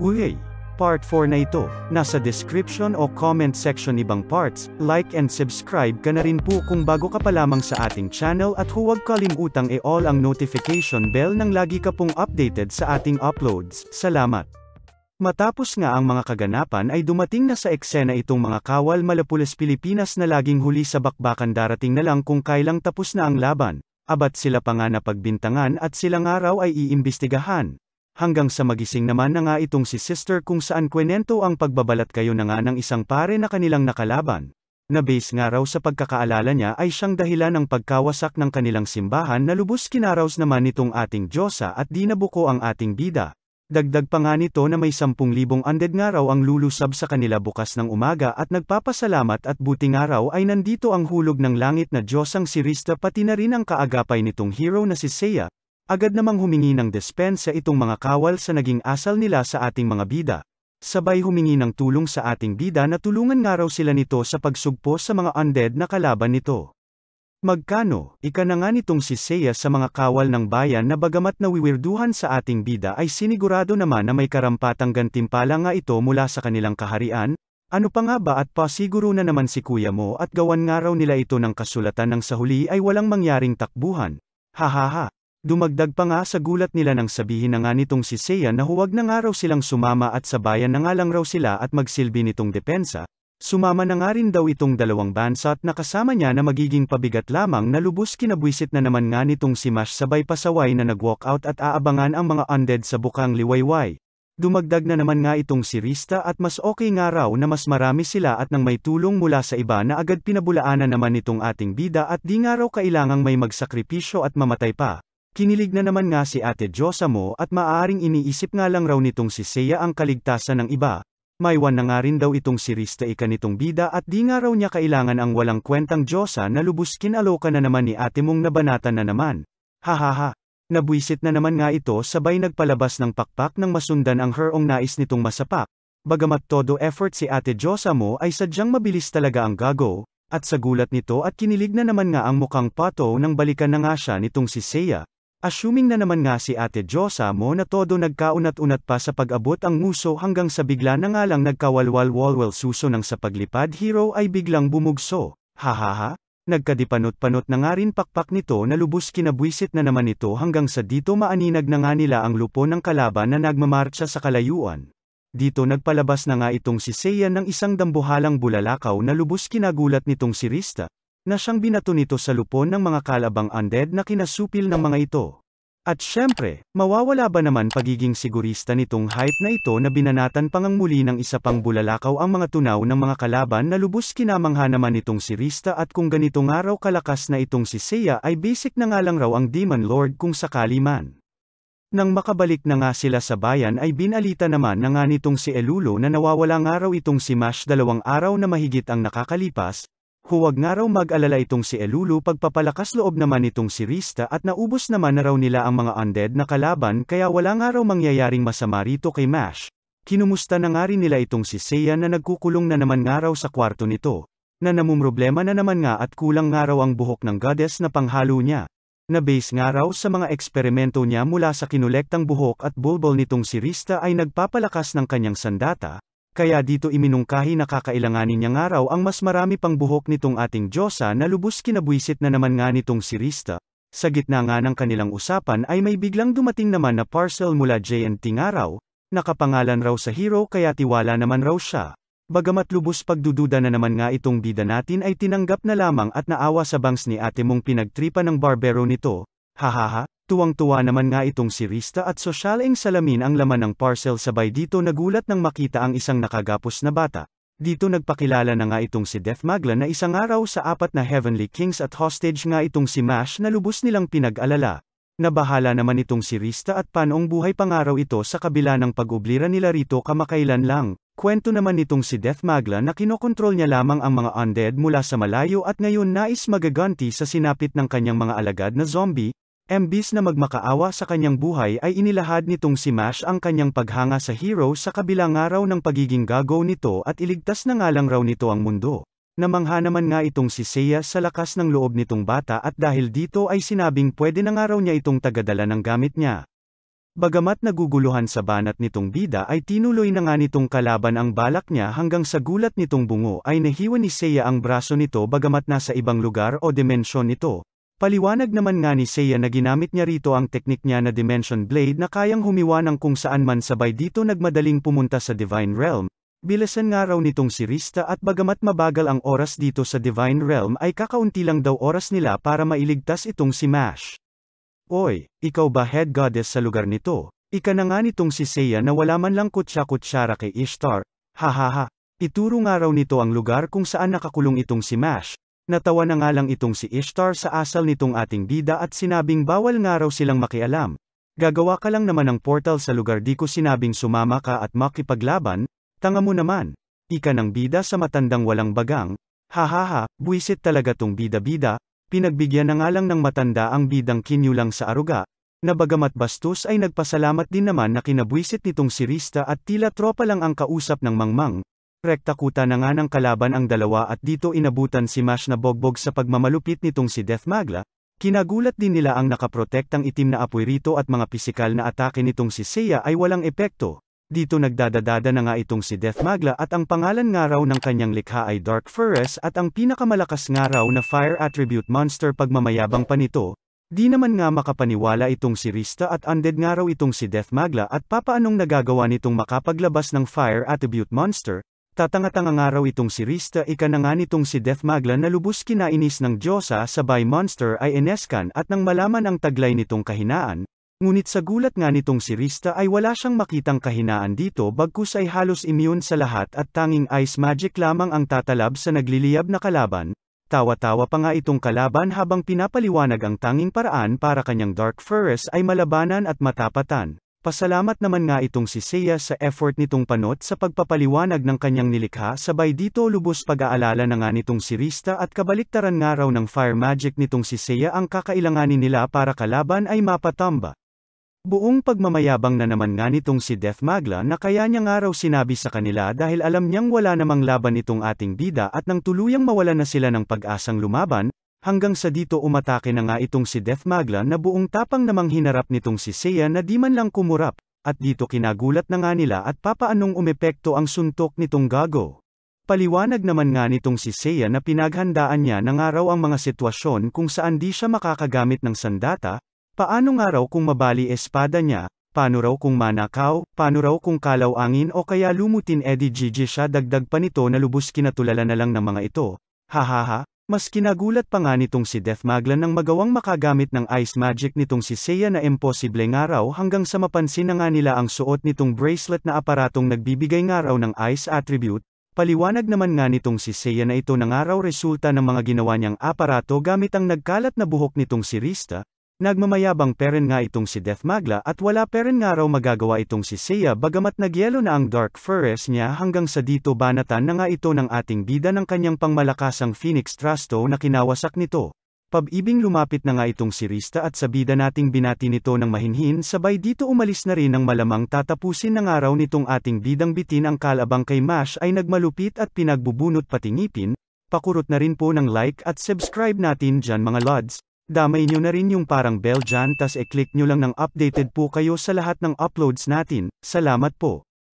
Uhey! Part 4 na ito, nasa description o comment section ibang parts, like and subscribe ka na rin po kung bago ka pa lamang sa ating channel at huwag kalimutang i-all ang notification bell nang lagi ka pong updated sa ating uploads, salamat! Matapos nga ang mga kaganapan ay dumating na sa eksena itong mga kawal Malapules Pilipinas na laging huli sa bakbakan darating na lang kung kailang tapos na ang laban, abat sila pa nga napagbintangan at silang araw ay iimbestigahan. Hanggang sa magising naman na nga itong si Sister kung saan kwento ang pagbabalat kayo na nga ng isang pare na kanilang nakalaban. Na base nga raw sa pagkakaalala niya ay siyang dahilan ng pagkawasak ng kanilang simbahan na lubos kinaraos naman nitong ating Diyosa at di nabuko ang ating bida. Dagdag pa nga nito na may 10,000 undead nga raw ang lulusab sa kanila bukas ng umaga at nagpapasalamat at buti nga raw ay nandito ang hulog ng langit na Diyosang si Rista pati na rin ang kaagapay nitong hero na si Seiya. Agad namang humingi ng dispensa itong mga kawal sa naging asal nila sa ating mga bida. Sabay humingi ng tulong sa ating bida na tulungan nga raw sila nito sa pagsugpo sa mga undead na kalaban nito. Magkano, ika na nga nitong si Seiya sa mga kawal ng bayan na bagamat nawiwirduhan sa ating bida ay sinigurado naman na may karampatang gantimpala nga ito mula sa kanilang kaharian. Ano pa nga ba at pasiguro na naman si kuya mo at gawan nga raw nila ito ng kasulatan ng sa huli ay walang mangyaring takbuhan. Hahaha. Dumagdag pa nga sa gulat nila nang sabihin na nga nitong si Seiya na huwag na nga raw silang sumama at sa bayan na nga lang raw sila at magsilbi nitong depensa, sumama na nga rin daw itong dalawang bansa at nakasama niya na magiging pabigat lamang na lubos kinabwisit na naman nga nitong si Mash sabay pasaway na nag-walk out at aabangan ang mga undead sa bukang liwayway. Dumagdag na naman nga itong si Rista at mas okay nga raw na mas marami sila at nang may tulong mula sa iba na agad pinabulaanan naman nitong ating bida at di nga raw kailangang may magsakripisyo at mamatay pa. Kinilig na naman nga si Ate Diyosa mo at maaaring iniisip nga lang raw nitong si Seiya ang kaligtasan ng iba. Maiwan na nga rin daw itong si Rista ika nitong bida at di nga raw niya kailangan ang walang kwentang Diyosa na lubos kinaloka na naman ni ate mong nabanatan na naman. Hahaha. Nabwisit na naman nga ito sabay nagpalabas ng pakpak nang masundan ang herong nais nitong masapak. Bagamat todo effort si Ate Diyosa mo ay sadyang mabilis talaga ang gago, at sa gulat nito at kinilig na naman nga ang mukhang pato nang balikan na nga siya nitong si Seiya. Assuming na naman nga si Ate Diyosa mo na todo nagkaunat-unat pa sa pag-abot ang nguso hanggang sa bigla na nga lang nagkawalwal-walwal suso nang sa paglipad hero ay biglang bumugso. Hahaha, nagkadipanot-panot na nga rin pakpak nito na lubos kinabwisit na naman ito hanggang sa dito maaninag na nga nila ang lupo ng kalaban na nagmamarcha sa kalayuan. Dito nagpalabas na nga itong si Seiya ng isang dambuhalang bulalakaw na lubos kinagulat nitong si Rista na siyang binato nito sa lupon ng mga kalabang undead na kinasupil ng mga ito. At syempre, mawawala ba naman pagiging sigurista nitong hype na ito na binanatan pangang muli ng isa pang bulalakaw ang mga tunaw ng mga kalaban na lubos kinamangha naman itong si Rista at kung ganito nga raw kalakas na itong si Seiya ay basic na nga lang raw ang Demon Lord kung sakali man. Nang makabalik na nga sila sa bayan ay binalita naman na nga nitong si Elulo na nawawala nga raw itong si Mash 2 araw na mahigit ang nakakalipas. Huwag nga raw mag-alala itong si Elulo pagpapalakas loob naman itong si Rista at naubos naman na raw nila ang mga undead na kalaban kaya wala nga raw mangyayaring masama rito kay Mash. Kinumusta na nga rin nila itong si Seiya na nagkukulong na naman nga raw sa kwarto nito. Na namumroblema na naman nga at kulang nga raw ang buhok ng goddess na panghalo niya. Na base nga raw sa mga eksperimento niya mula sa kinulektang buhok at bulbol nitong si Rista ay nagpapalakas ng kanyang sandata. Kaya dito iminungkahi na kakailanganin niya nga raw ang mas marami pang buhok nitong ating Diyosa na lubos kinabwisit na naman nga nitong si Rista. Sa gitna nga ng kanilang usapan ay may biglang dumating naman na parcel mula JNT nga raw, nakapangalan raw sa hero kaya tiwala naman raw siya. Bagamat lubos pagdududa na naman nga itong bida natin ay tinanggap na lamang at naawa sa bangs ni ate mong pinagtripa ng barbero nito. Hahaha. Tuwang-tuwa naman nga itong si Rista at sosyaling salamin ang laman ng parcel sabay dito nagulat nang makita ang isang nakagapos na bata. Dito nagpakilala na nga itong si Death Magla na isang araw sa 4 na Heavenly Kings at hostage nga itong si Mash na lubos nilang pinag-alala. Nabahala naman itong si Rista at panoong buhay pangaraw ito sa kabila ng pag-oblira nila rito kamakailan lang. Kwento naman nitong si Death Magla na kinokontrol niya lamang ang mga undead mula sa malayo at ngayon nais magaganti sa sinapit ng kanyang mga alagad na zombie. Imbis na magmakaawa sa kanyang buhay ay inilahad nitong si Mash ang kanyang paghanga sa hero sa kabila nga raw ng pagiging gago nito at iligtas na nga lang raw nito ang mundo. Namangha naman nga itong si Seiya sa lakas ng loob nitong bata at dahil dito ay sinabing pwede na nga raw niya itong tagadala ng gamit niya. Bagamat naguguluhan sa banat nitong bida ay tinuloy na nga nitong kalaban ang balak niya hanggang sa gulat nitong bungo ay nahiwan ni Seiya ang braso nito bagamat nasa ibang lugar o dimensyon ito. Paliwanag naman nga ni Seiya na ginamit niya rito ang teknik niya na Dimension Blade na kayang humiwa ng kung saan man sabay dito nagmadaling pumunta sa Divine Realm. Bilisan nga raw nitong si Rista at bagamat mabagal ang oras dito sa Divine Realm ay kakaunti lang daw oras nila para mailigtas itong si Mash. Oy, ikaw ba head goddess sa lugar nito? Ika na nga nitong si Seiya na wala man lang kutsa-kutsara kay Ishtar. Hahaha, ituro nga raw nito ang lugar kung saan nakakulong itong si Mash. Natawa na nga lang itong si Ishtar sa asal nitong ating bida at sinabing bawal nga raw silang makialam. Gagawa ka lang naman ng portal sa lugar di ko sinabing sumama ka at makipaglaban. Tanga mo naman, ika ng bida sa matandang walang bagang, hahaha, buwisit talaga tong bida-bida, pinagbigyan na nga lang ng matanda ang bidang kinyulang sa aruga, na bagamat bastos ay nagpasalamat din naman na kinabuwisit nitong si Rista at tila tropa lang ang kausap ng mangmang, rektakuta na nga ng kalaban ang dalawa at dito inabutan si Mash na bogbog sa pagmamalupit nitong si Death Magla, kinagulat din nila ang nakaprotektang itim na apoy rito at mga pisikal na atake nitong si Seiya ay walang epekto. Dito nagdadadada na nga itong si Death Magla at ang pangalan nga raw ng kanyang likha ay Dark Forest at ang pinakamalakas nga raw na fire attribute monster pagmamayabang pa nito. Di naman nga makapaniwala itong si Rista at undead nga raw itong si Death Magla at papaanong nagagawa nitong makapaglabas ng fire attribute monster. Tatanga-tanga nga raw itong si Rista ika na nga nitong si Death Magla na lubos kinainis ng Diyosa sabay monster ay ineskan at nang malaman ang taglay nitong kahinaan. Ngunit sa gulat nga nitong si Rista ay wala siyang makitang kahinaan dito bagkus ay halos immune sa lahat at tanging ice magic lamang ang tatalab sa nagliliyab na kalaban. Tawa-tawa pa nga itong kalaban habang pinapaliwanag ang tanging paraan para kanyang Dark Forest ay malabanan at matapatan. Pasalamat naman nga itong si Seiya sa effort nitong panot sa pagpapaliwanag ng kanyang nilikha sabay dito lubos pag-aalala na nga nitong si Rista at kabaliktaran nga raw ng fire magic nitong si Seiya ang kakailanganin nila para kalaban ay mapatamba. Buong pagmamayabang na naman nga nitong si Death Magla na kaya niya nga raw sinabi sa kanila dahil alam niyang wala namang laban itong ating bida at nang tuluyang mawala na sila ng pag-asang lumaban, hanggang sa dito umatake na nga itong si Death Magla na buong tapang namang hinarap nitong si Seiya na di man lang kumurap, at dito kinagulat na nga nila at papaanong umepekto ang suntok nitong gago. Paliwanag naman nga nitong si Seiya na pinaghandaan niya na nga raw ang mga sitwasyon kung saan di siya makakagamit ng sandata. Paano nga raw kung mabali espada niya, paano raw kung manakaw, paano raw kung kalawangin o kaya lumutin edi gigi siya dagdag pa nito na lubos kinatulala na lang ng mga ito. Hahaha, mas kinagulat pa nga nitong si Death Magla nang magawang makagamit ng ice magic nitong si Seiya na imposible nga raw hanggang sa mapansin na nga nila ang suot nitong bracelet na aparatong nagbibigay nga raw ng ice attribute. Paliwanag naman nga nitong si Seiya na ito na nga raw resulta ng mga ginawa niyang aparato gamit ang nagkalat na buhok nitong si Rista. Nagmamayabang peren nga itong si Death Magla at wala peren nga raw magagawa itong si Seiya bagamat nagyelo na ang Dark Forest niya hanggang sa dito banatan na nga ito ng ating bida ng kanyang pangmalakasang Phoenix Trasto na kinawasak nito. Pabibing lumapit na nga itong si Rista at sa bida nating binati nito ng mahinhin sabay dito umalis na rin ang malamang tatapusin na nga raw nitong ating bidang bitin ang kalabang kay Mash ay nagmalupit at pinagbubunot pati ngipin. Pakurot na rin po ng like at subscribe natin dyan mga lods. Damay nyo na rin yung parang bell dyan tas e-click nyo lang ng updated po kayo sa lahat ng uploads natin. Salamat po.